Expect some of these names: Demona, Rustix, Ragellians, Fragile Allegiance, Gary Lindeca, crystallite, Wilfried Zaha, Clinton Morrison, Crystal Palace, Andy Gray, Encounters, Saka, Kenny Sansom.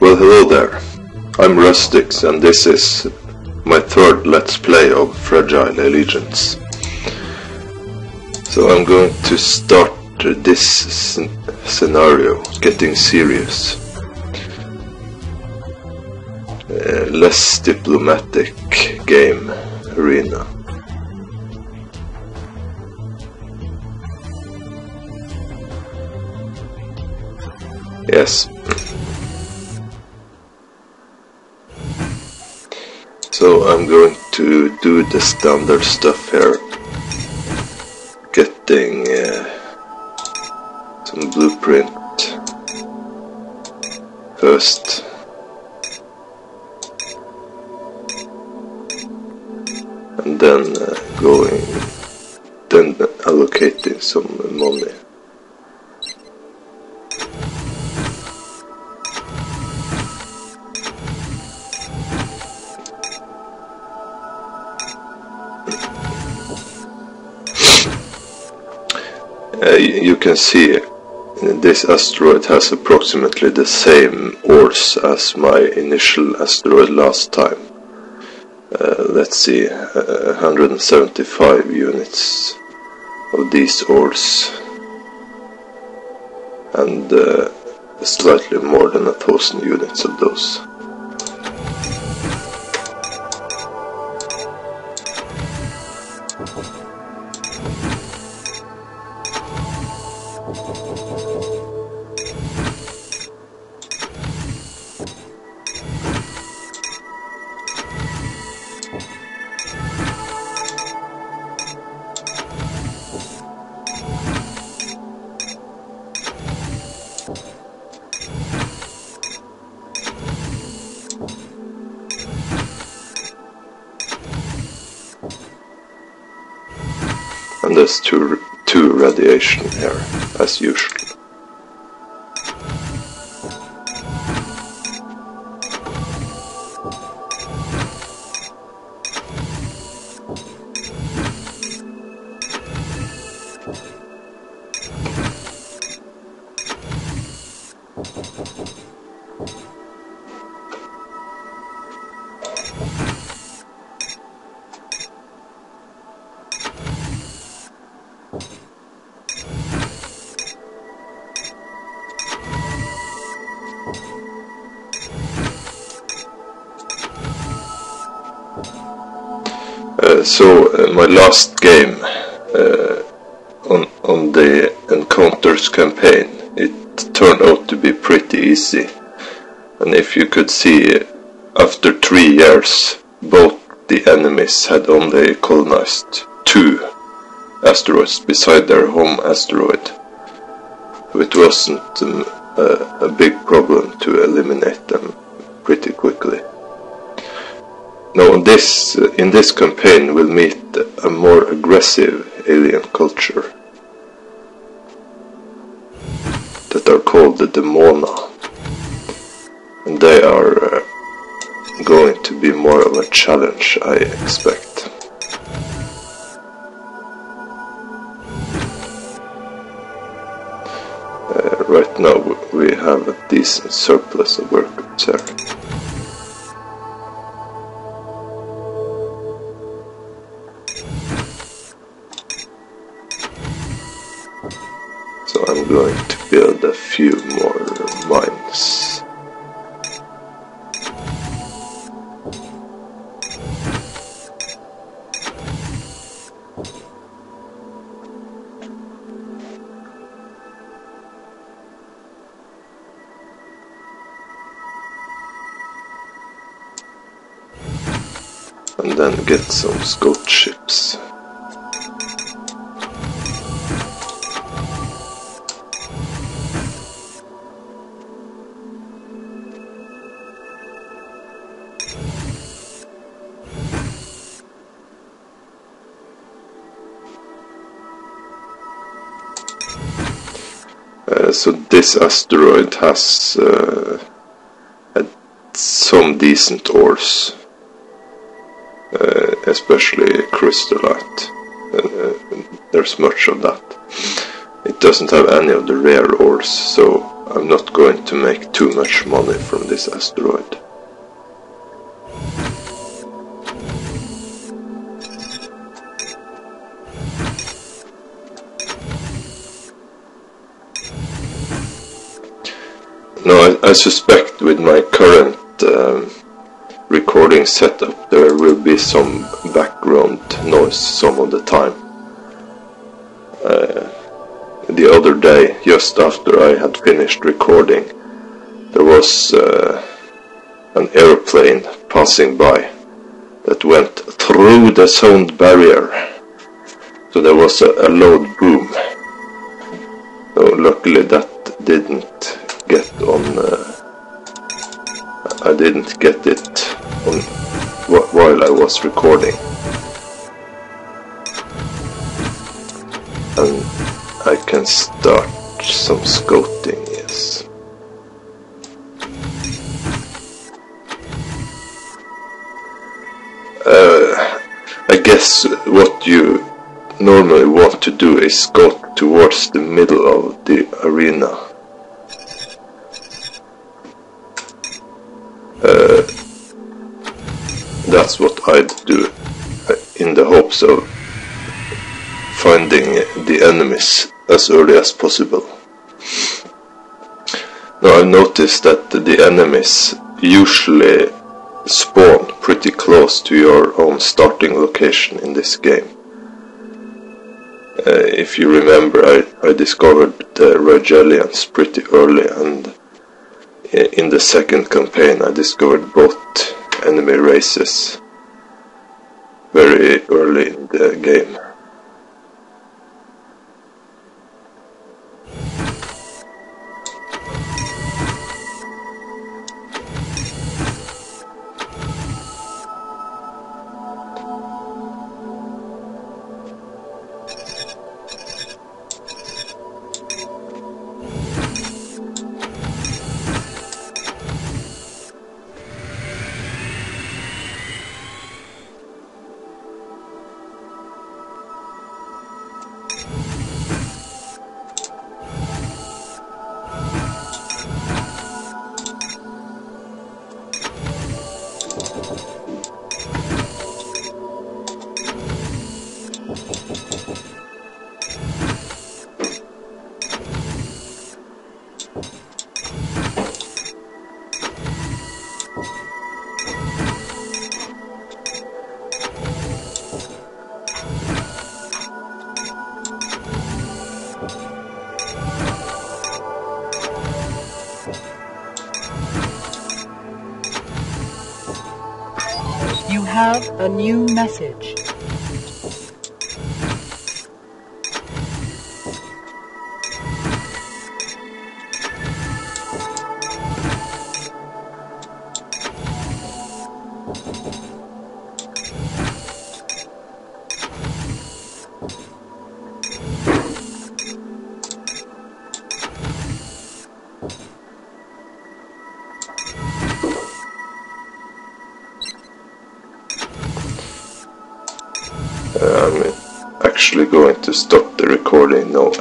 Well, hello there. I'm Rustix and this is my third Let's Play of Fragile Allegiance. So I'm going to start this scenario, getting serious. Less diplomatic game arena. Yes. So I'm going to do the standard stuff here. Getting some blueprint first. And then allocating some money. You can see this asteroid has approximately the same ores as my initial asteroid last time. Let's see, 175 units of these ores, and slightly more than 1,000 units of those. And there's two radiation here, as usual. So my last game on the Encounters campaign, it turned out to be pretty easy, and if you could see, after 3 years both the enemies had only colonized 2 asteroids beside their home asteroid. It wasn't a big problem to eliminate them pretty quickly. Now in this campaign we'll meet a more aggressive alien culture that are called the Demona, and they are going to be more of a challenge, I expect. Right now we have a decent surplus of workers here. I'm going to build a few more mines. And then get some scout ships. So this asteroid has had some decent ores, especially crystallite. There's much of that. It doesn't have any of the rare ores, so I'm not going to make too much money from this asteroid. No, I suspect with my current recording setup there will be some background noise some of the time. The other day, just after I had finished recording, there was an airplane passing by that went through the sound barrier, so there was a loud boom. So luckily that didn't get on, I didn't get it on while I was recording, and I can start some scouting, yes. I guess what you normally want to do is scout towards the middle of the arena. That's what I'd do, in the hopes of finding the enemies as early as possible. Now I've noticed that the enemies usually spawn pretty close to your own starting location in this game. If you remember, I discovered the Ragellians pretty early, and in the second campaign I discovered both enemy races very early in the game. A new message. I'm actually going to stop the recording now.